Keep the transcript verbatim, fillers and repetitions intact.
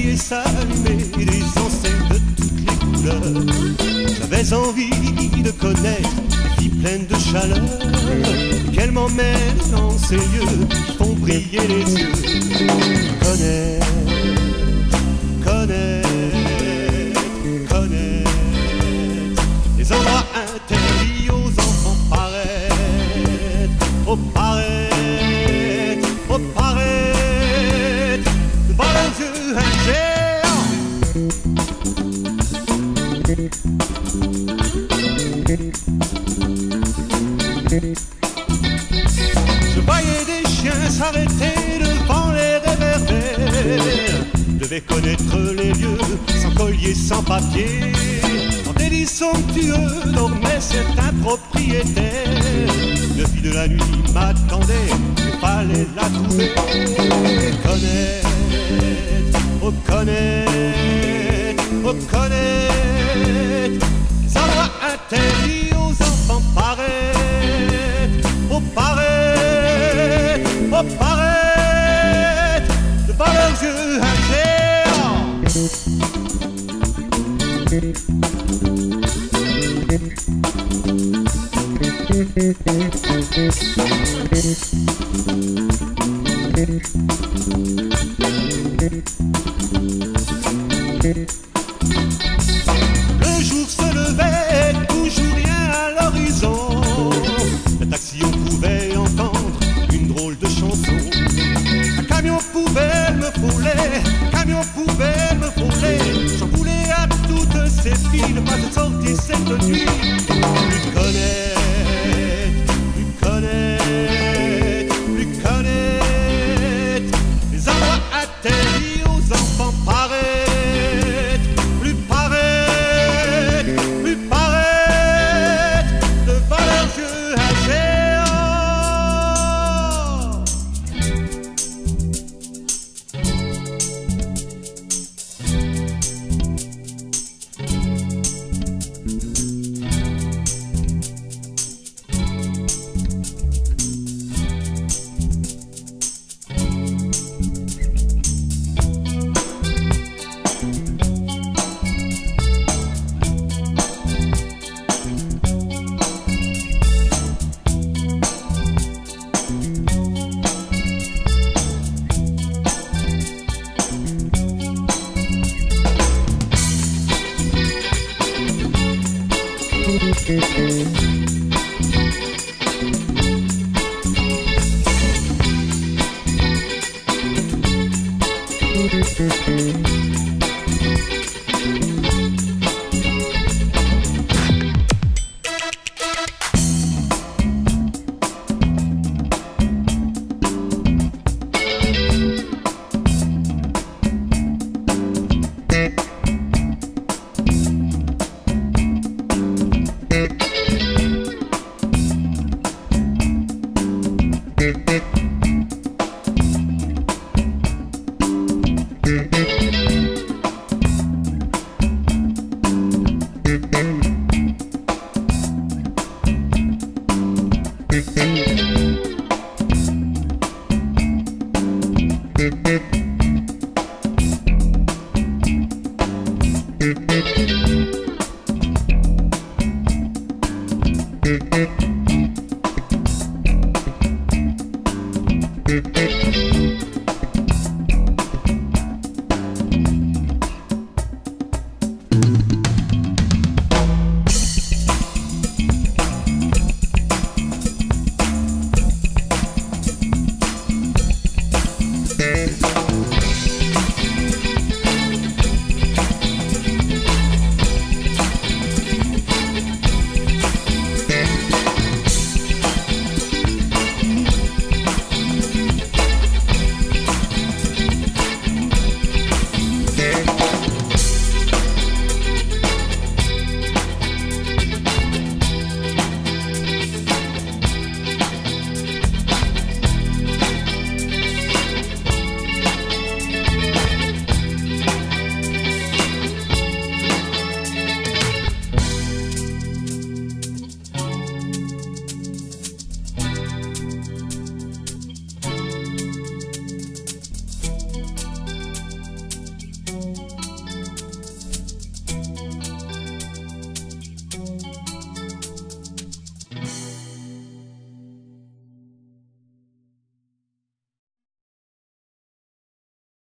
voyais s'allumer les enseignes de toutes les couleurs. J'avais envie de connaître les filles pleines de chaleur, qu'elles m'emmènent dans ces lieux qui font briller les yeux. Connaître, connaître, connaître les endroits interdits aux enfants. Paraître, oh paraître, oh paraître. Je voyais des chiens s'arrêter devant les réverbères. Devais connaître les lieux sans collier, sans papier. En délices somptueux dormait certains propriétaires. Une fille de la nuit m'attendait, il fallait la trouver. Connaître, oh connaître, oh connaître les endroits interdits aux enfants. Paraître, oh paraître, oh paraître devant leurs yeux ingéants. Le jour se levait, toujours rien à l'horizon. Un taxi, on pouvait entendre une drôle de chanson. Un camion poubelle me foulait, un camion poubelle me foulait. J'en voulais à toutes ces filles de pas de sortie cette nuit. Plus connaître, plus connaître, plus connaître les endroits interdits aux enfants. Paraître, je Thank you.